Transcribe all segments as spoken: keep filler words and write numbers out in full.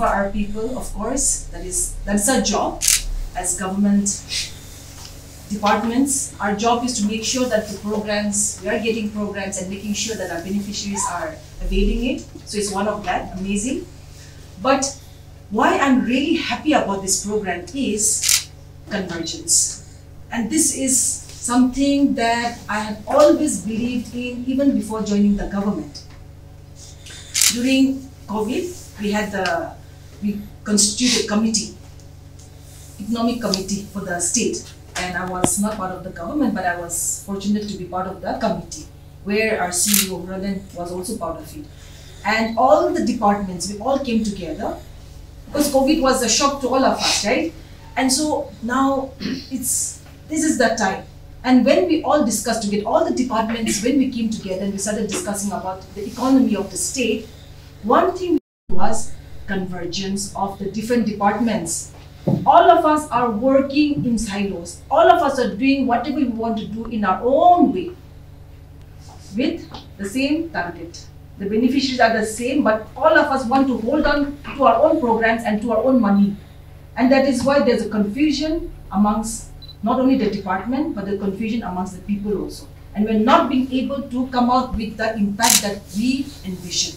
for our people, of course. That is, that's our job as government departments. Our job is to make sure that the programs, we are getting programs and making sure that our beneficiaries are availing it. So it's one of that, amazing. But why I'm really happy about this program is convergence. And this is something that I have always believed in even before joining the government. During COVID, we had the, we constituted committee, economic committee for the state. And I was not part of the government, but I was fortunate to be part of the committee, where our C E O, Roland, was also part of it. And all the departments, we all came together, because COVID was a shock to all of us, right? And so now, it's this is the time. And when we all discussed, to get all the departments, when we came together and we started discussing about the economy of the state, one thing was convergence of the different departments. All of us are working in silos. All of us are doing whatever we want to do in our own way with the same target. The beneficiaries are the same, but all of us want to hold on to our own programs and to our own money. And that is why there's a confusion amongst not only the department, but the confusion amongst the people also. And we're not being able to come out with the impact that we envision.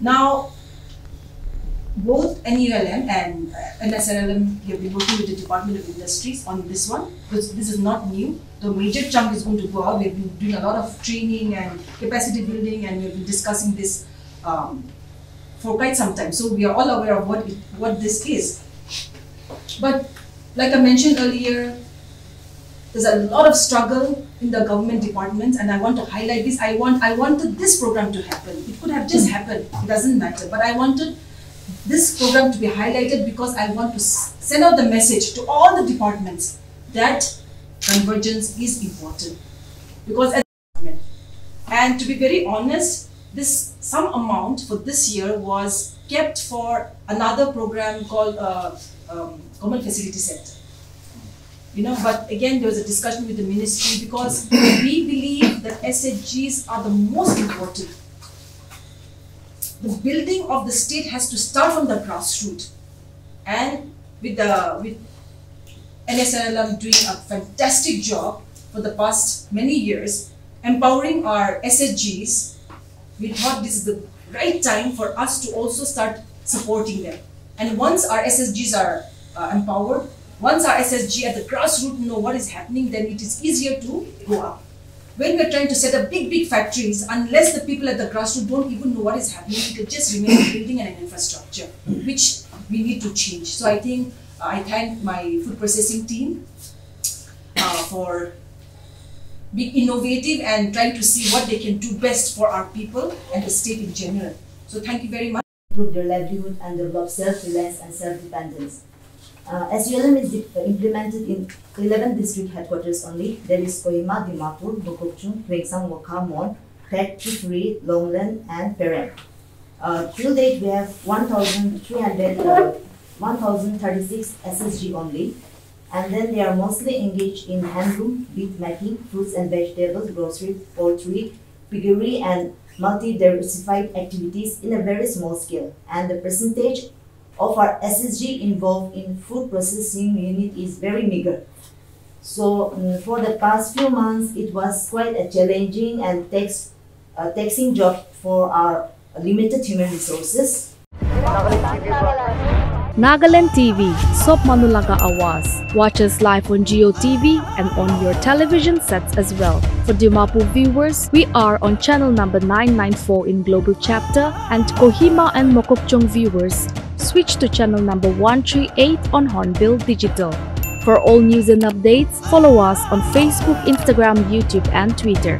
Now, both N U L M and N S R L M, we have been working with the Department of Industries on this one, because this is not new. The major chunk is going to go out. We have been doing a lot of training and capacity building, and we have been discussing this um, for quite some time. So we are all aware of what, it, what this is. But like I mentioned earlier, there's a lot of struggle in the government departments, and I want to highlight this. I, want, I wanted this program to happen. It could have just happened. It doesn't matter. But I wanted this program to be highlighted because I want to send out the message to all the departments that convergence is important. Because at the moment, and to be very honest, this some amount for this year was kept for another program called uh, um, Common Facility Set. You know, but again, there was a discussion with the ministry because we believe that S H Gs are the most important. The building of the state has to start from the grassroots, and with the with N S R L M doing a fantastic job for the past many years, empowering our S S Gs, we thought this is the right time for us to also start supporting them. And once our S S Gs are uh, empowered, once our S S G at the grassroots know what is happening, then it is easier to go up. When we're trying to set up big, big factories, unless the people at the grassroots don't even know what is happening, it will just remain a building and an infrastructure, which we need to change. So I think uh, I thank my food processing team uh, for being innovative and trying to see what they can do best for our people and the state in general. So thank you very much. Improve their livelihood and develop self-reliance and self-dependence. Uh, S U L M is implemented in eleven district headquarters only. There is Koima, Dimapur, Bokokchung, Kweksam, Mokamon, Krak, Longland, and Perak. Uh, till date, we have one thousand three hundred, uh, one thousand thirty-six S S G only, and then they are mostly engaged in handloom, bead making, fruits and vegetables, grocery, poultry, piggery, and multi-diversified activities in a very small scale. And the percentage of our S S G involved in food processing unit is very meager. So um, for the past few months, it was quite a challenging and tax, uh, taxing job for our limited human resources. Nagaland T V, Sop Manulaga Awas. Watch us live on GEO T V and on your television sets as well. For Dimapur viewers, we are on channel number nine nine four in Global Chapter, and Kohima and Mokokchung viewers, switch to channel number one three eight on Hornbill Digital. For all news and updates, follow us on Facebook, Instagram, YouTube, and Twitter.